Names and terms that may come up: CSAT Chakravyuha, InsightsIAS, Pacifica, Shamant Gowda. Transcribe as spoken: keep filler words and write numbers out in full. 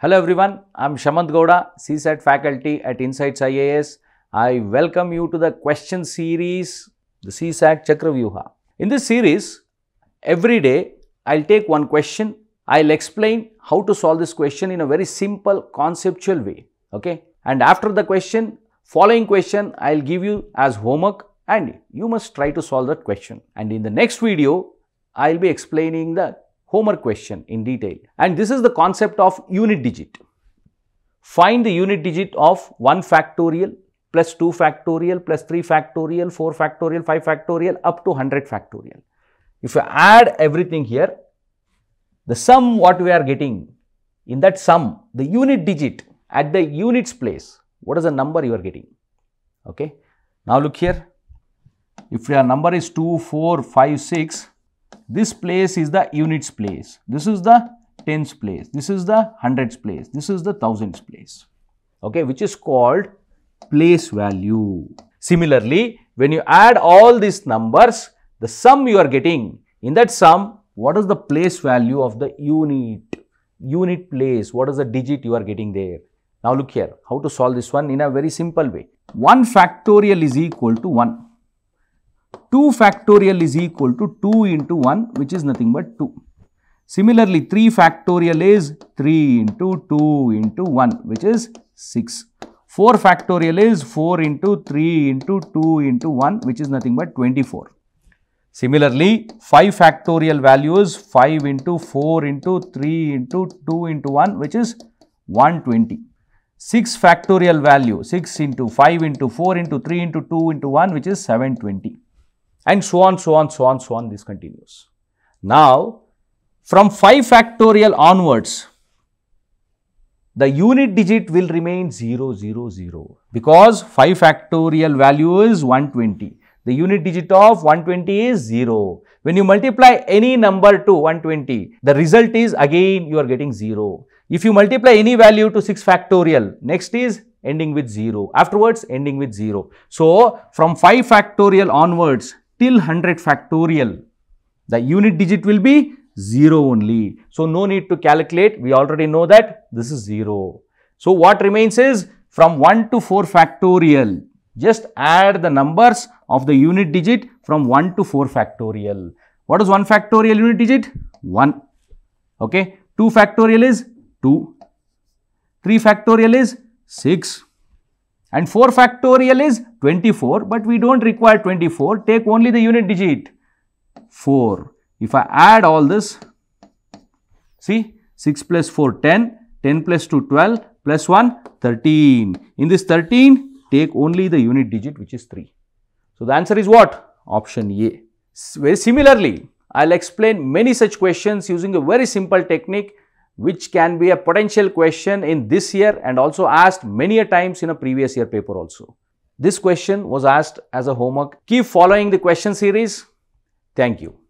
Hello everyone, I am Shamant Gowda, C SAT faculty at Insights I A S. I welcome you to the question series, the C SAT Chakravyuha. In this series, every day I will take one question. I will explain how to solve this question in a very simple conceptual way. Okay? And after the question, following question I will give you as homework and you must try to solve that question. And in the next video, I will be explaining the homework question in detail. And this is the concept of unit digit. Find the unit digit of one factorial plus two factorial plus three factorial, four factorial, five factorial up to one hundred factorial. If you add everything here, the sum what we are getting, in that sum, the unit digit at the units place, what is the number you are getting? Okay. Now look here, if your number is two, four, five, six, this place is the units place, this is the tens place, this is the hundreds place, this is the thousands place, okay, which is called place value. Similarly, when you add all these numbers, the sum you are getting, in that sum, what is the place value of the unit, unit place, what is the digit you are getting there. Now look here, how to solve this one in a very simple way. one factorial is equal to one. two factorial is equal to two into one, which is nothing but two. Similarly, three factorial is three into two into one, which is six. four factorial is four into three into two into one, which is nothing but twenty-four. Similarly, five factorial value is five into four into three into two into one, which is one hundred twenty. six factorial value, six into five into four into three into two into one, which is seven hundred twenty. And so on, so on, so on, so on, this continues. Now, from five factorial onwards, the unit digit will remain zero, zero, zero because five factorial value is one hundred twenty. The unit digit of one hundred twenty is zero. When you multiply any number to one hundred twenty, the result is again you are getting zero. If you multiply any value to six factorial, next is ending with zero, afterwards ending with zero. So, from five factorial onwards, till one hundred factorial, the unit digit will be zero only. So, no need to calculate. We already know that this is zero. So, what remains is from one to four factorial, just add the numbers of the unit digit from one to four factorial. What is one factorial unit digit? one. Okay. two factorial is two. three factorial is six. And four factorial is twenty-four, but we don't require twenty-four, take only the unit digit, four. If I add all this, see, six plus four, ten, ten plus two, twelve, plus one, thirteen. In this thirteen, take only the unit digit, which is three. So, the answer is what? Option A. Very similarly, I will explain many such questions using a very simple technique, which can be a potential question in this year and also asked many a times in a previous year paper also. This question was asked as a homework. Keep following the question series. Thank you.